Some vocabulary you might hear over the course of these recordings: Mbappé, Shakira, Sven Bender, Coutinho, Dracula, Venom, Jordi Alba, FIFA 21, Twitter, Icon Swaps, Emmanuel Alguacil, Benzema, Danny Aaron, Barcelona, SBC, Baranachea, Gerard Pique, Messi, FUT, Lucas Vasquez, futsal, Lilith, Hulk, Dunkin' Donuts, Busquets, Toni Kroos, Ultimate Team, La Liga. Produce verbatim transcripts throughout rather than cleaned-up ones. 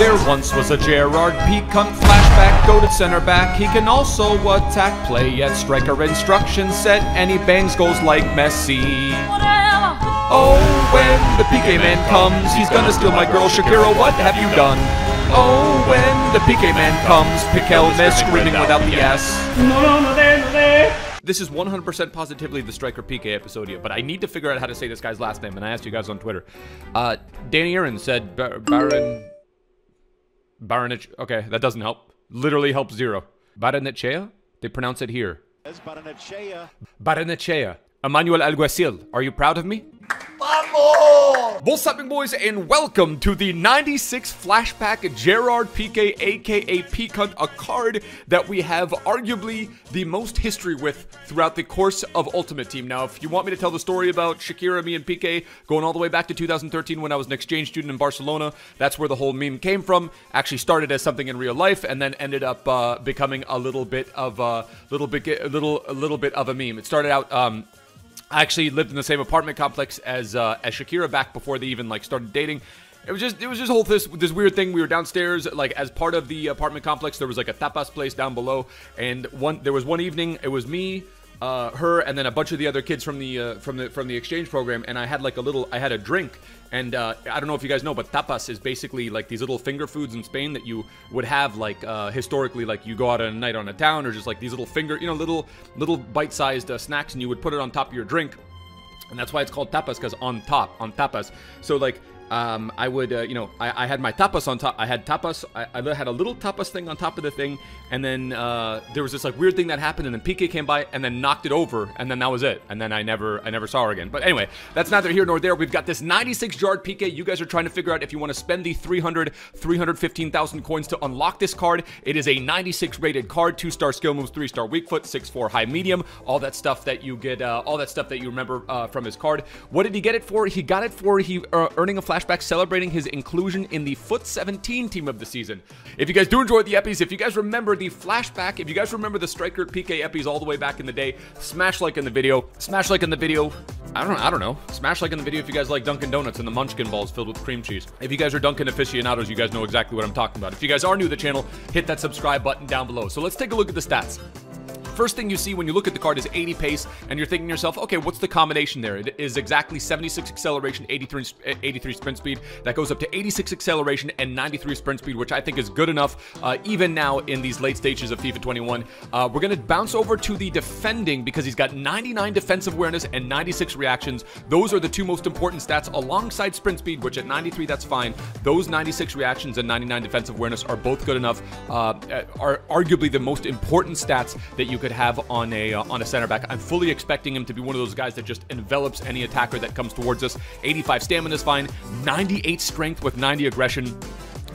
There once was a Gerard Pique. Come flashback, go to center back. He can also attack, play at striker, instruction set, and he bangs goals like Messi. Oh, when the Pique man comes, he's gonna steal my girl Shakira, what have you done? Oh, when the Pique man comes, Piquel is screaming without the S. No, no, no, there, no, there. This is one hundred percent positively the Striker Pique episode here, but I need to figure out how to say this guy's last name, and I asked you guys on Twitter. Uh, Danny Aaron said Bar Baran... Baranach... Okay, that doesn't help. Literally helps zero. Baranachea? They pronounce it here. Baranachea. Baranachea. Emmanuel Alguacil, are you proud of me? Vamos! What's happening, boys, and welcome to the ninety-six flashback Gerard Pique, aka Pique Hunt, a card that we have arguably the most history with throughout the course of Ultimate Team. Now, if you want me to tell the story about Shakira, me, and Pique going all the way back to two thousand thirteen when I was an exchange student in Barcelona, that's where the whole meme came from. Actually started as something in real life and then ended up uh, becoming a little bit of a little bit a little a little bit of a meme. It started out. Um, I actually lived in the same apartment complex as uh, as Shakira back before they even like started dating. It was just it was just whole this this weird thing. We were downstairs, like as part of the apartment complex. There was like a tapas place down below, and one there was one evening it was me, uh, her, and then a bunch of the other kids from the uh, from the from the exchange program. And I had like a little I had a drink. And uh, I don't know if you guys know, but tapas is basically like these little finger foods in Spain that you would have like uh, historically, like you go out on a night on a town or just like these little finger, you know, little little bite-sized uh, snacks, and you would put it on top of your drink. And that's why it's called tapas, because on top, on tapas. So like um, I would, uh, you know, I, I had my tapas on top. I had tapas. I, I had a little tapas thing on top of the thing. And then uh, there was this like weird thing that happened. And then Pique came by and then knocked it over. And then that was it. And then I never, I never saw her again. But anyway, that's neither here nor there. We've got this ninety-six Gerard Pique. You guys are trying to figure out if you want to spend the three hundred, three hundred fifteen thousand coins to unlock this card. It is a ninety-six rated card. Two-star skill moves, three-star weak foot, six four high medium. All that stuff that you get, uh, all that stuff that you remember uh, from his card. What did he get it for? He got it for he uh, earning a flashback celebrating his inclusion in the FUT seventeen team of the season. If you guys do enjoy the Epis, if you guys remember the flashback, if you guys remember the Striker Pique Epis all the way back in the day, smash like in the video. Smash like in the video. I don't I don't know. Smash like in the video if you guys like Dunkin' Donuts and the munchkin balls filled with cream cheese. If you guys are Dunkin' aficionados, you guys know exactly what I'm talking about. If you guys are new to the channel, hit that subscribe button down below. So let's take a look at the stats. First thing you see when you look at the card is eighty pace, and you're thinking to yourself, okay, what's the combination there? It is exactly seventy-six acceleration, eighty-three, eighty-three sprint speed. That goes up to eighty-six acceleration and ninety-three sprint speed, which I think is good enough, uh, even now in these late stages of FIFA twenty-one. Uh, we're going to bounce over to the defending because he's got ninety-nine defensive awareness and ninety-six reactions. Those are the two most important stats alongside sprint speed, which at ninety-three, that's fine. Those ninety-six reactions and ninety-nine defensive awareness are both good enough, uh, are arguably the most important stats that you could have on a uh, on a center back. I'm fully expecting him to be one of those guys that just envelops any attacker that comes towards us. eighty-five stamina is fine, ninety-eight strength with ninety aggression,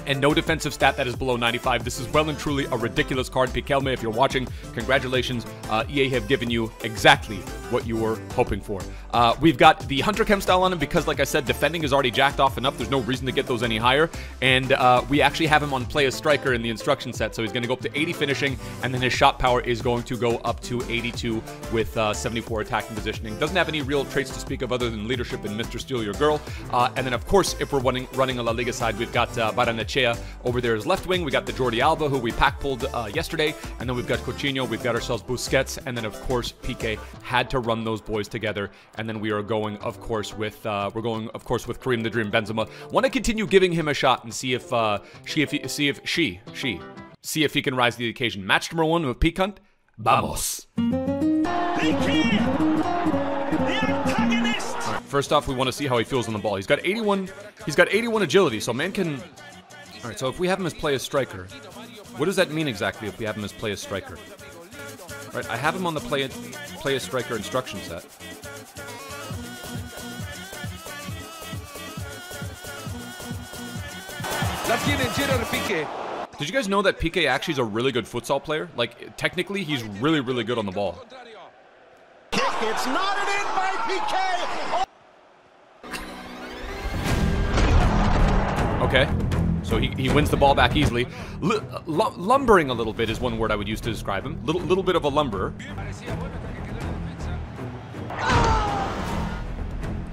and no defensive stat that is below ninety-five. This is well and truly a ridiculous card. Piquelme, if you're watching, congratulations. Uh, E A have given you exactly what you were hoping for. Uh, we've got the Hunter Chem style on him because, like I said, defending is already jacked off enough. There's no reason to get those any higher. And uh, we actually have him on play as striker in the instruction set. So he's going to go up to eighty finishing, and then his shot power is going to go up to eighty-two with uh, seventy-four attacking positioning. Doesn't have any real traits to speak of other than leadership and Mister Steal Your Girl. Uh, and then, of course, if we're running, running a La Liga side, we've got uh, Baranachea over there is left wing. We got the Jordi Alba, who we pack pulled uh, yesterday, and then we've got Coutinho, we've got ourselves Busquets, and then of course Pique had to run those boys together. And then we are going, of course, with uh, we're going, of course, with Karim the Dream Benzema. Want to continue giving him a shot and see if uh, she, if he, see if she, she, see if he can rise to the occasion. Match number one with Pique Hunt. Vamos. All right, first off, we want to see how he feels on the ball. He's got eighty-one. He's got eighty-one agility, so man can. All right, so if we have him as play as striker, what does that mean exactly if we have him as play as striker? All right, I have him on the play, play as striker instruction set. Did you guys know that Pique actually is a really good futsal player? Like, technically, he's really, really good on the ball. It's not an in by Pique! Oh. Okay. So he, he wins the ball back easily. L lumbering a little bit is one word I would use to describe him. Little little bit of a lumberer.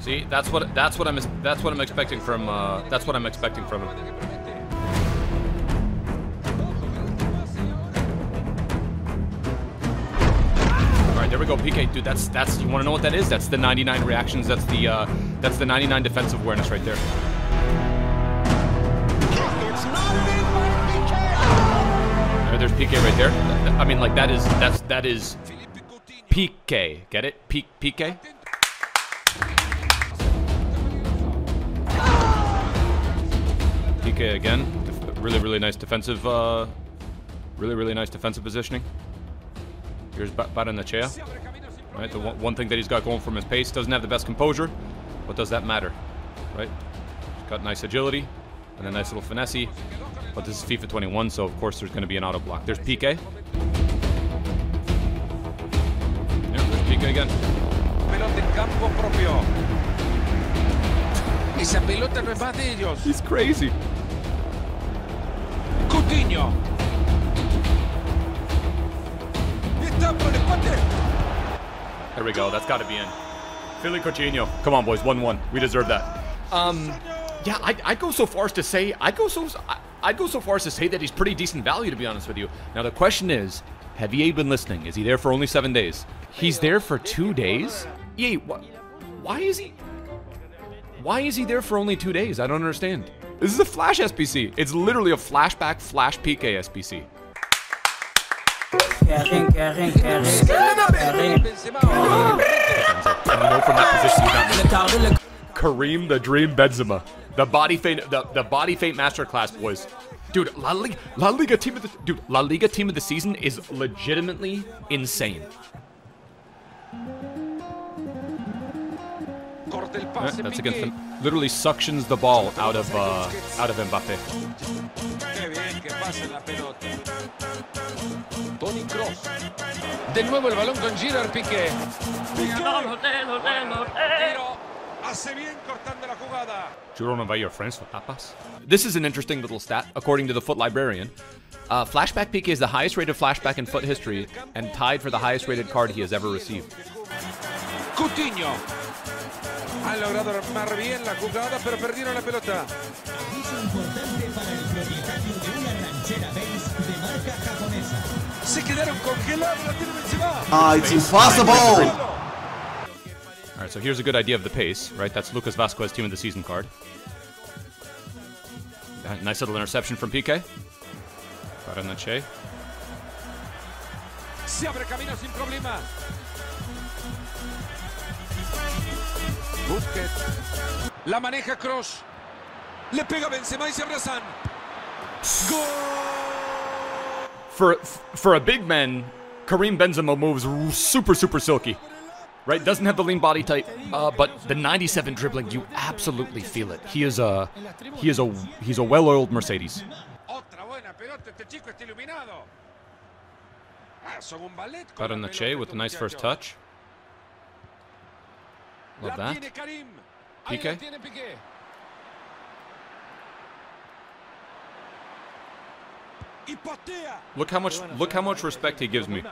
See, that's what that's what I'm that's what I'm expecting from uh, that's what I'm expecting from him. There we go, Pique, dude. That's that's. You want to know what that is? That's the ninety-nine reactions. That's the uh, that's the ninety-nine defensive awareness right there. It's not Pique. There, there's Pique right there. I mean, like that is that's that is Pique. Get it? Pique. Pique. Pique again. Really, really nice defensive. Uh, really, really nice defensive positioning. Here's Baranachea. Right, the one thing that he's got going from his pace, doesn't have the best composure, but does that matter, right? He's got nice agility and a nice little finesse, but this is FIFA twenty-one, so of course there's going to be an auto block. There's Pique. Yeah, there's Pique again. He's crazy. Coutinho. There we go. That's got to be in. Philly Coutinho. Come on, boys. one one. We deserve that. Um, yeah, I, I'd go so far as to say I'd go so I'd go so far as to say that he's pretty decent value, to be honest with you. Now the question is, have E A been listening? Is he there for only seven days? He's there for two days. E A, wh why is he? Why is he there for only two days? I don't understand. This is a flash S B C. It's literally a flashback flash P K S B C. Carring, carring, carring. Kareem the Dream Benzema. The body faint, the, the body faint masterclass, boys. Dude, La Liga, La Liga team of the dude, La Liga team of the season is legitimately insane. Yeah, that's against them. Literally suctions the ball out of uh, out of Mbappé. Toni Kroos. De nuevo el balón con Gerard Pique. This is an interesting little stat, according to the Foot Librarian. Uh, flashback Pique is the highest rated flashback in Foot history and tied for the highest rated card he has ever received. Coutinho. Ha logrado armar bien la jugada, pero perdieron la pelota. Ah, it's impossible! Alright, so here's a good idea of the pace, right? That's Lucas Vasquez team of the season card. Nice little interception from Pique. Baranache. Busquets. La maneja Kroos. Le pega Benzema y se abrazan. Goal! For for a big man, Karim Benzema moves super, super silky, right? Doesn't have the lean body type, uh, but the ninety-seven dribbling, you absolutely feel it. He is a he is a he's a well-oiled Mercedes. Baranachea with a nice first touch. Love that. Pique. Look how much look how much respect he gives me.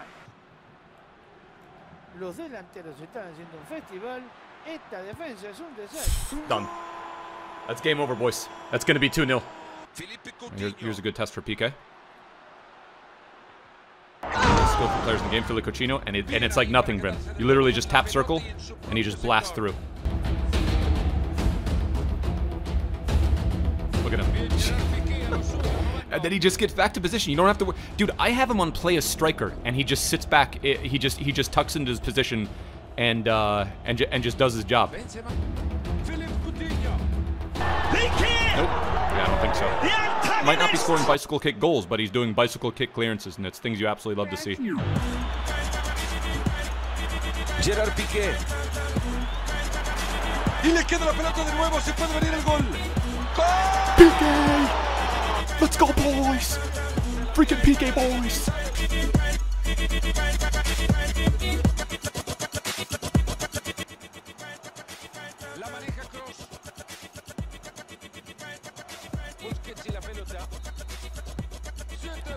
Done. That's game over, boys. That's gonna be two nil. Here's, here's a good test for Pique. Skillful players in the game, Philly Coutinho, and it, and it's like nothing, Brim. You literally just tap circle, and he just blasts through. Look at him. And then he just gets back to position. You don't have to, dude. I have him on play as striker, and he just sits back. He just he just tucks into his position, and uh, and ju and just does his job. Nope. Yeah, I don't think so. Might not be scoring bicycle kick goals, but he's doing bicycle kick clearances, and it's things you absolutely love to see. Gerard Pique. Y le queda la pelota de nuevo. Se puede venir el gol. Pique. Let's go, boys! Freaking Pique, boys!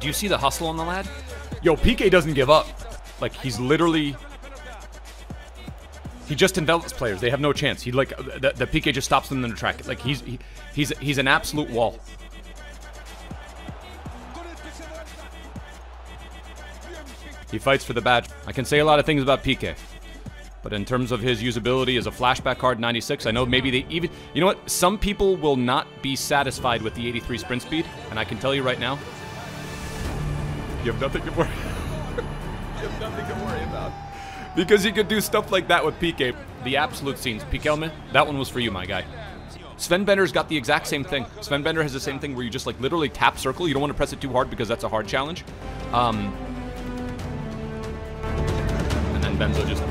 Do you see the hustle on the lad? Yo, Pique doesn't give up. Like, he's literally... He just envelops players. They have no chance. He, like, the, the Pique just stops them in the track. Like, he's, he, he's, he's an absolute wall. He fights for the badge. I can say a lot of things about Pique, but in terms of his usability as a flashback card ninety-six, I know maybe they even... You know what? Some people will not be satisfied with the eighty-three sprint speed, and I can tell you right now, you have nothing to worry about. You have nothing to worry about. Because you could do stuff like that with Pique. The absolute scenes. Piquelme, that one was for you, my guy. Sven Bender's got the exact same thing. Sven Bender has the same thing where you just like literally tap circle. You don't want to press it too hard because that's a hard challenge. Um, and then Benzo just...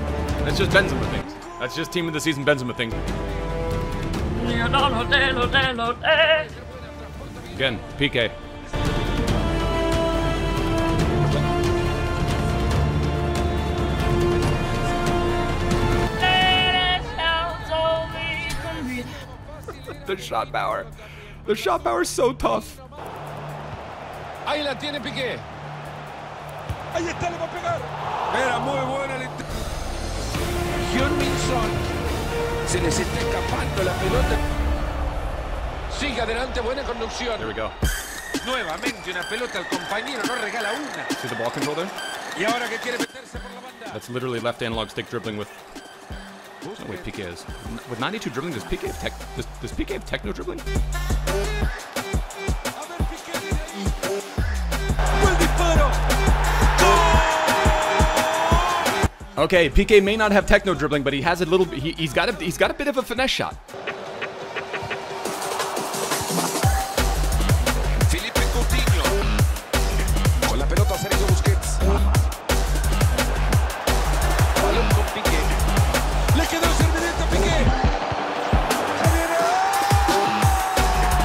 That's just Benzema things. That's just team of the season Benzema things. Again, Pique. The shot power. The shot power is so tough. Ahí la tiene Piqué. Ahí está, le va a pegar. Era muy buena. Son. Se les está escapando la pelota. Sigue adelante, buena conducción. There we go. Nuevamente una pelota al compañero, no regala una. See the ball control there? Y ahora que quiere meterse por la banda. That's literally left analog stick dribbling with... That's not what Pique is. With ninety-two dribbling, does Pique have, tech, does, does Pique have techno dribbling? Okay, Pique may not have techno dribbling, but he has a little. He, he's got a. He's got a bit of a finesse shot. Felipe Coutinho. Con la pelota Sergio Busquets. Balón con Pique. Le quedó el servilleta Pique.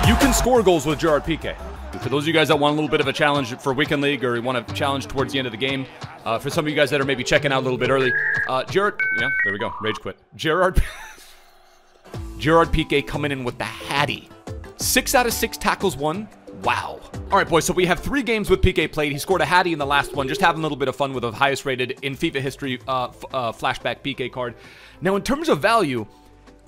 You can score goals with Gerard Pique. For those of you guys that want a little bit of a challenge for Weekend League, or you want a challenge towards the end of the game, uh, for some of you guys that are maybe checking out a little bit early, uh, Gerard, yeah, there we go, rage quit. Gerard, Gerard Pique coming in with the Hattie. Six out of six tackles won. Wow. All right, boys, so we have three games with Pique played. He scored a Hattie in the last one, just having a little bit of fun with the highest rated in FIFA history uh, f uh, flashback Pique card. Now, in terms of value,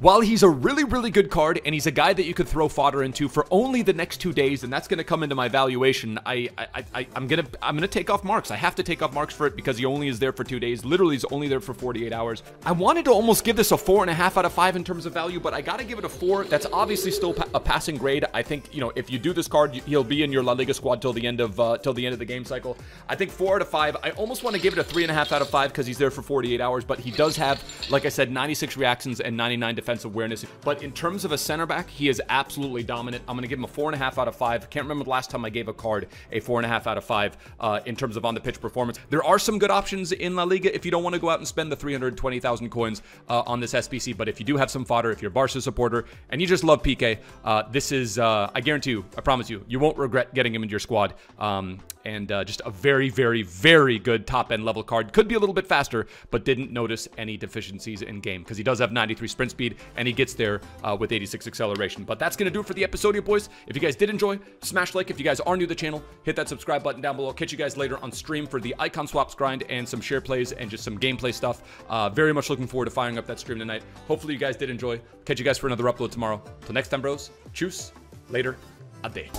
while he's a really, really good card, and he's a guy that you could throw fodder into for only the next two days, and that's going to come into my valuation, I, I, I, I'm gonna, I'm gonna take off marks. I have to take off marks for it because he only is there for two days. Literally, he's only there for forty-eight hours. I wanted to almost give this a four and a half out of five in terms of value, but I gotta give it a four. That's obviously still pa a passing grade. I think, you know, if you do this card, he'll be in your La Liga squad till the end of, uh, till the end of the game cycle. I think four out of five. I almost want to give it a three and a half out of five because he's there for forty-eight hours, but he does have, like I said, ninety-six reactions and ninety-nine defense awareness. But in terms of a center back, he is absolutely dominant. I'm gonna give him a four and a half out of five. Can't remember the last time I gave a card a four and a half out of five uh, in terms of on the pitch performance. There are some good options in La Liga if you don't want to go out and spend the three hundred twenty thousand coins uh, on this S B C. But if you do have some fodder, if you're a Barca supporter and you just love Pique, uh, this is uh, I guarantee you, I promise you, you won't regret getting him into your squad. Um, and uh, just a very, very, very good top end level card. Could be a little bit faster, but didn't notice any deficiencies in game because he does have ninety-three sprint speed. And he gets there uh, with eighty-six acceleration. But that's going to do it for the episode, you boys. If you guys did enjoy, smash like. If you guys are new to the channel, hit that subscribe button down below. I'll catch you guys later on stream for the Icon Swaps grind and some share plays and just some gameplay stuff. Uh, very much looking forward to firing up that stream tonight. Hopefully you guys did enjoy. Catch you guys for another upload tomorrow. Till next time, bros. Tschüss. Later. Ade.